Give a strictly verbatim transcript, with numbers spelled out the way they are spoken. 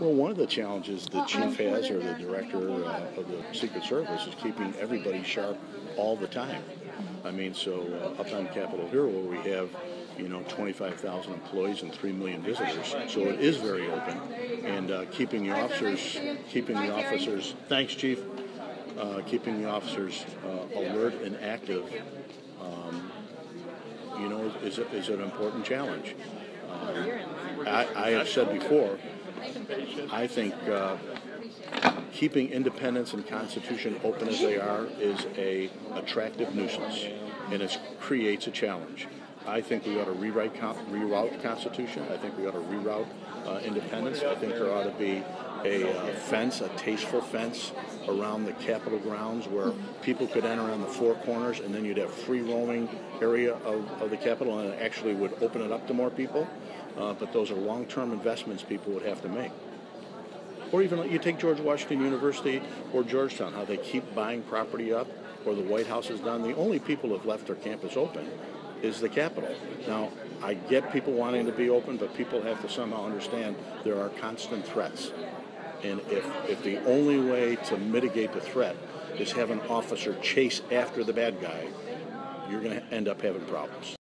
Well, one of the challenges the chief has, or the director uh, of the Secret Service, is keeping everybody sharp all the time. I mean, so uh, up on Capitol Hill, where we have, you know, twenty-five thousand employees and three million visitors, so it is very open. And uh, keeping the officers, keeping the officers, thanks, Chief, uh, keeping the officers uh, alert and active, um, you know, is, is an important challenge. Um, I, I have said before, I think uh, keeping independence and Constitution open as they are is a attractive nuisance, and it creates a challenge. I think we ought to rewrite, reroute Constitution. I think we ought to reroute uh, independence. I think there ought to be a uh, fence, a tasteful fence around the Capitol grounds where people could enter on the four corners, and then you'd have free roaming area of, of the Capitol, and it actually would open it up to more people. Uh, but those are long-term investments people would have to make. Or even like you take George Washington University or Georgetown, how they keep buying property up, or the White House has done. The only people who have left their campus open is the Capitol. Now, I get people wanting to be open, but people have to somehow understand there are constant threats. And if, if the only way to mitigate the threat is have an officer chase after the bad guy, you're going to end up having problems.